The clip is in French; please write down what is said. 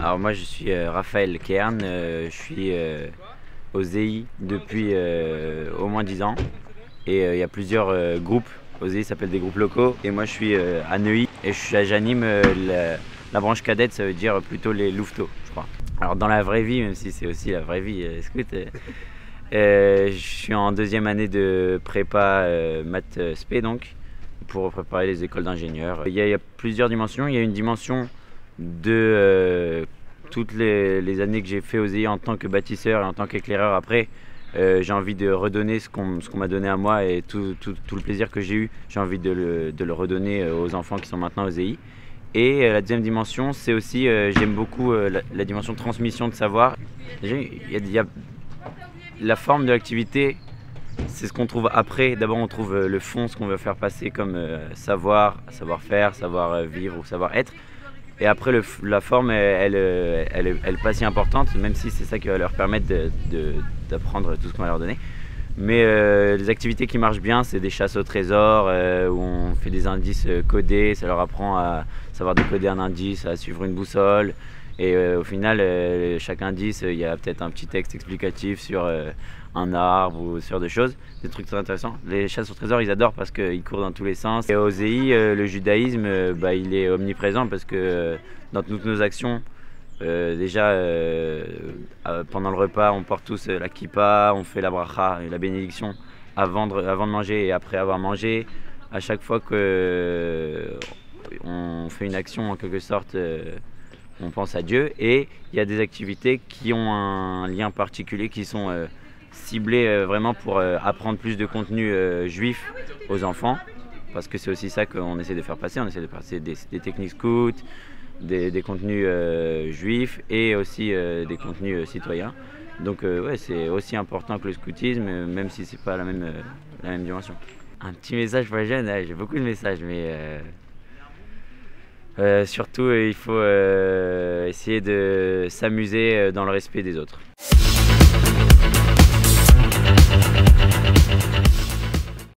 Alors moi je suis Raphaël Kern, je suis aux EEI depuis au moins 10 ans et il y a plusieurs groupes. Aux EEI s'appellent des groupes locaux et moi je suis à Neuilly et j'anime la branche cadette, ça veut dire plutôt les louveteaux je crois. Alors dans la vraie vie, même si c'est aussi la vraie vie scout, je suis en deuxième année de prépa maths spé donc pour préparer les écoles d'ingénieurs. Il y a plusieurs dimensions, il y a une dimension de toutes les années que j'ai fait aux EEI en tant que bâtisseur et en tant qu'éclaireur. Après j'ai envie de redonner ce qu'on m'a donné à moi et tout le plaisir que j'ai eu, j'ai envie de le redonner aux enfants qui sont maintenant aux EEI. Et la deuxième dimension, c'est aussi, j'aime beaucoup la dimension de transmission de savoir. Il y a la forme de l'activité, c'est ce qu'on trouve après. D'abord on trouve le fond, ce qu'on veut faire passer comme savoir, savoir-faire, savoir-vivre ou savoir-être. Et après la forme, elle est pas si importante, même si c'est ça qui va leur permettre d'apprendre tout ce qu'on va leur donner. Mais les activités qui marchent bien, c'est des chasses au trésor, où on fait des indices codés, ça leur apprend à savoir décoder un indice, à suivre une boussole. Et au final, chaque indice, il y a peut-être un petit texte explicatif sur un arbre ou sur des choses, des trucs très intéressants. Les chasses au trésor, ils adorent parce qu'ils courent dans tous les sens. Et aux EEI, le judaïsme, il est omniprésent parce que dans toutes nos actions, déjà pendant le repas, on porte tous la kippa, on fait la bracha, la bénédiction avant de manger et après avoir mangé. À chaque fois qu'on fait une action, en quelque sorte, on pense à Dieu. Et il y a des activités qui ont un lien particulier, qui sont ciblées vraiment pour apprendre plus de contenu juif aux enfants, parce que c'est aussi ça qu'on essaie de faire passer. On essaie de passer des techniques scouts, des contenus juifs et aussi des contenus citoyens. Donc ouais, c'est aussi important que le scoutisme, même si c'est pas la même dimension. Un petit message pour les jeunes, j'ai beaucoup de messages, mais surtout il faut essayer de s'amuser dans le respect des autres.